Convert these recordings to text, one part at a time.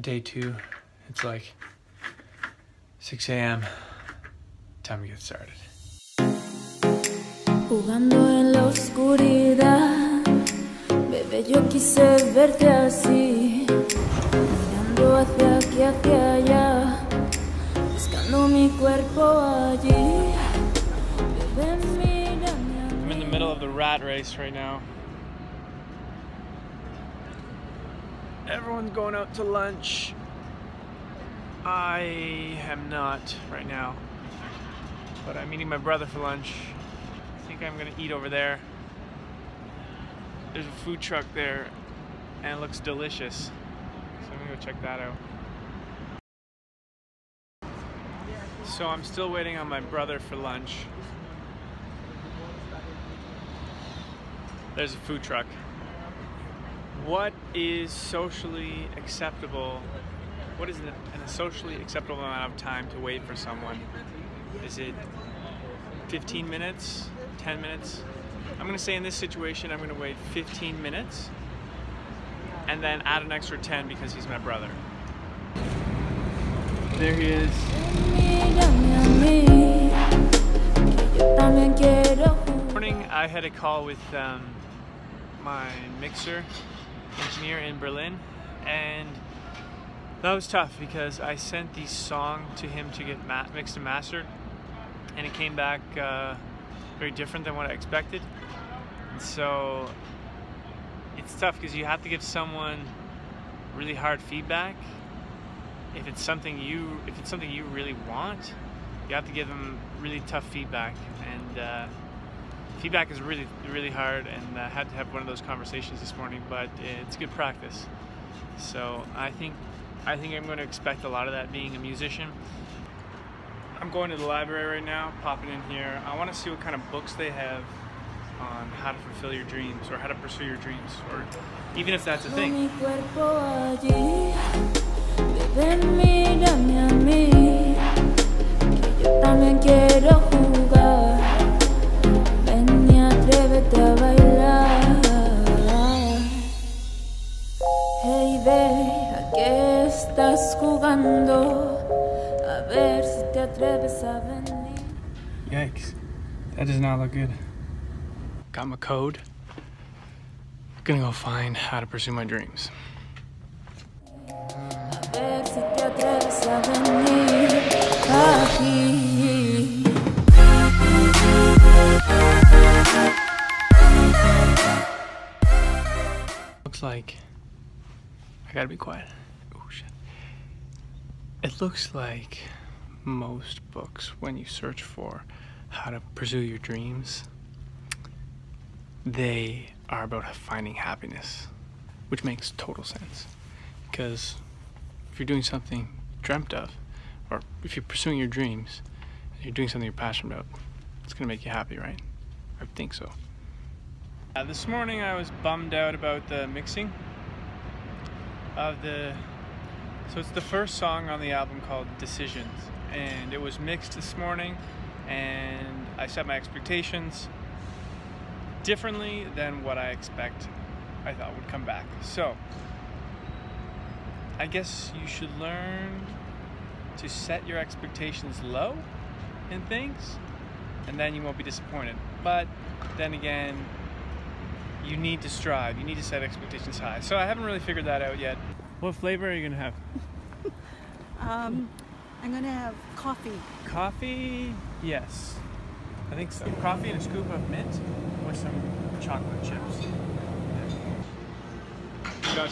day two. It's like 6 a.m. Time to get started. Jugando en la oscuridad, bebé, yo quise verte así, mirando hacia aquí, hacia allá, buscando mi cuerpo allí. I'm in the middle of the rat race right now. Everyone's going out to lunch. I am not right now, but I'm meeting my brother for lunch. I think I'm gonna eat over there. There's a food truck there and it looks delicious, so I'm gonna go check that out. So I'm still waiting on my brother for lunch. There's a food truck. What is socially acceptable? What is a socially acceptable amount of time to wait for someone? Is it 15 minutes? 10 minutes? I'm gonna say in this situation, I'm gonna wait 15 minutes and then add an extra 10 because he's my brother. There he is. Morning, I had a call with my mixer engineer in Berlin, and that was tough because I sent the song to him to get mixed and mastered, and it came back very different than what I expected. And so it's tough because you have to give someone really hard feedback. If it's something you really want, you have to give them really tough feedback, and feedback is really hard. And I had to have one of those conversations this morning, but it's good practice. So I think I'm going to expect a lot of that being a musician. I'm going to the library right now, popping in here. I want to see what kind of books they have on how to fulfill your dreams or how to pursue your dreams, or even if that's a thing. Yikes, that does not look good. Got my code. I'm gonna go find how to pursue my dreams. Looks like I gotta be quiet. Oh shit. It looks like most books, when you search for how to pursue your dreams, they are about finding happiness, which makes total sense, because if you're doing something you dreamt of, or if you're pursuing your dreams and you're doing something you're passionate about, it's gonna make you happy, right? I think so. This morning I was bummed out about the mixing of the, so it's the first song on the album called Decisions, and it was mixed this morning, and I set my expectations differently than what I thought would come back. So I guess you should learn to set your expectations low in things, and then you won't be disappointed. But then again, you need to strive, you need to set expectations high. So I haven't really figured that out yet. What flavor are you gonna have? I'm gonna have coffee. Coffee? Yes, I think so. Coffee and a scoop of mint with some chocolate chips. Yeah. Got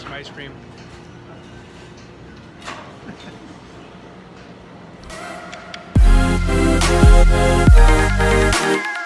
some ice cream.